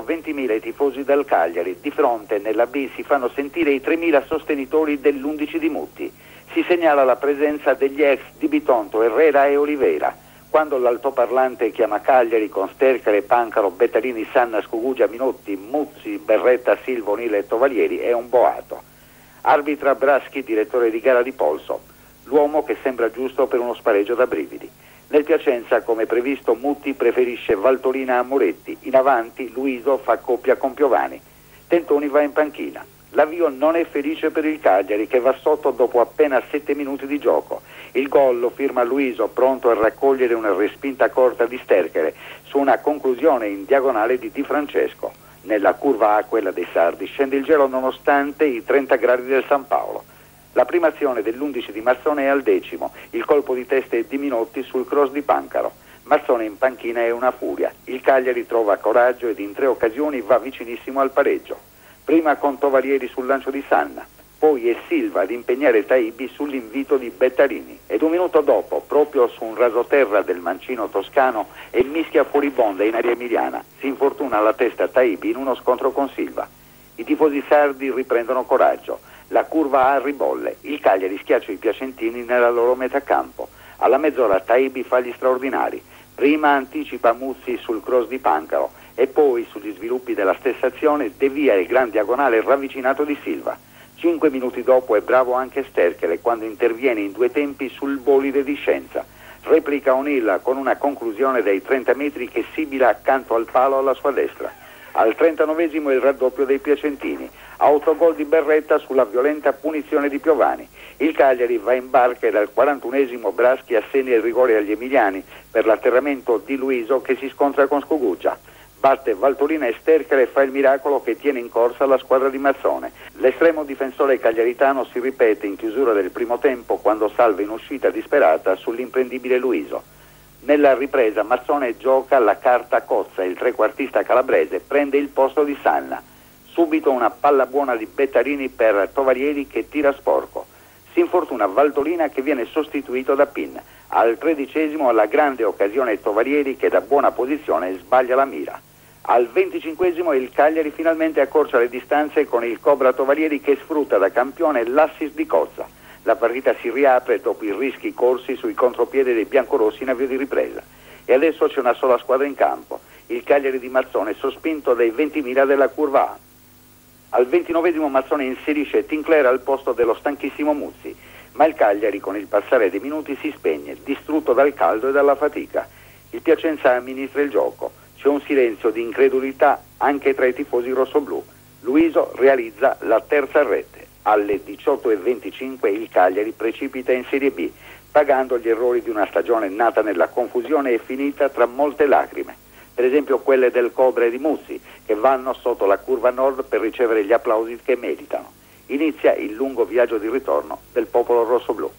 sono 20.000 i tifosi del Cagliari, di fronte nella B si fanno sentire i 3.000 sostenitori dell'11 di Mutti. Si segnala la presenza degli ex di Bitonto, Herrera e Oliveira. Quando l'altoparlante chiama Cagliari con Sterkere, Pancaro, Bettarini, Sanna, Scugugia, Minotti, Muzzi, Berretta, Silva, Onilla e Tovalieri è un boato. Arbitra Braschi, direttore di gara di polso, l'uomo che sembra giusto per uno spareggio da brividi. Nel Piacenza, come previsto, Mutti preferisce Valtolina a Moretti. In avanti Luiso fa coppia con Piovani. Tentoni va in panchina. L'avvio non è felice per il Cagliari, che va sotto dopo appena 7 minuti di gioco. Il gol lo firma Luiso, pronto a raccogliere una respinta corta di Sterkere su una conclusione in diagonale di Di Francesco. Nella curva A, quella dei sardi, scende il gelo nonostante i 30 gradi del San Paolo. La prima azione dell'11 di Mazzone è al decimo, il colpo di testa è di Minotti sul cross di Pancaro. Mazzone in panchina è una furia, il Cagliari trova coraggio ed in 3 occasioni va vicinissimo al pareggio. Prima con Tovalieri sul lancio di Sanna, poi è Silva ad impegnare Taibi sull'invito di Bettarini ed un minuto dopo, proprio su un rasoterra del mancino toscano e mischia furibonda in area emiliana, si infortuna alla testa Taibi in uno scontro con Silva. I tifosi sardi riprendono coraggio. La curva A ribolle, il Cagliari schiaccia i piacentini nella loro metà campo. Alla mezz'ora Taibi fa gli straordinari, prima anticipa Muzzi sul cross di Pancaro e poi sugli sviluppi della stessa azione devia il gran diagonale ravvicinato di Silva. 5 minuti dopo è bravo anche Sterkere quando interviene in 2 tempi sul bolide di Scienza. Replica Onilla con una conclusione dai 30 metri che Sibila accanto al palo alla sua destra. Al 39esimo il raddoppio dei piacentini, autogol di Berretta sulla violenta punizione di Piovani. Il Cagliari va in barca e dal 41esimo Braschi assegna il rigore agli emiliani per l'atterramento di Luiso che si scontra con Scugugia. Batte Valtolina e Sterkere e fa il miracolo che tiene in corsa la squadra di Mazzone. L'estremo difensore cagliaritano si ripete in chiusura del primo tempo quando salva in uscita disperata sull'imprendibile Luiso. Nella ripresa Mazzone gioca la carta Cozza, il trequartista calabrese prende il posto di Sanna. Subito una palla buona di Bettarini per Tovalieri che tira sporco. Si infortuna Valtolina che viene sostituito da Pin. Al 13esimo alla grande occasione Tovalieri che da buona posizione sbaglia la mira. Al 25esimo il Cagliari finalmente accorcia le distanze con il Cobra Tovalieri che sfrutta da campione l'assist di Cozza. La partita si riapre dopo i rischi corsi sui contropiedi dei biancorossi in avvio di ripresa. E adesso c'è una sola squadra in campo, il Cagliari di Mazzone, sospinto dai 20.000 della curva A. Al 29esimo Mazzone inserisce Tinclair al posto dello stanchissimo Muzzi, ma il Cagliari con il passare dei minuti si spegne, distrutto dal caldo e dalla fatica. Il Piacenza amministra il gioco, c'è un silenzio di incredulità anche tra i tifosi rossoblù. Luiso realizza la terza rete. Alle 18:25 il Cagliari precipita in Serie B, pagando gli errori di una stagione nata nella confusione e finita tra molte lacrime, per esempio quelle del Cobra e di Muzzi, che vanno sotto la curva nord per ricevere gli applausi che meritano. Inizia il lungo viaggio di ritorno del popolo rossoblù.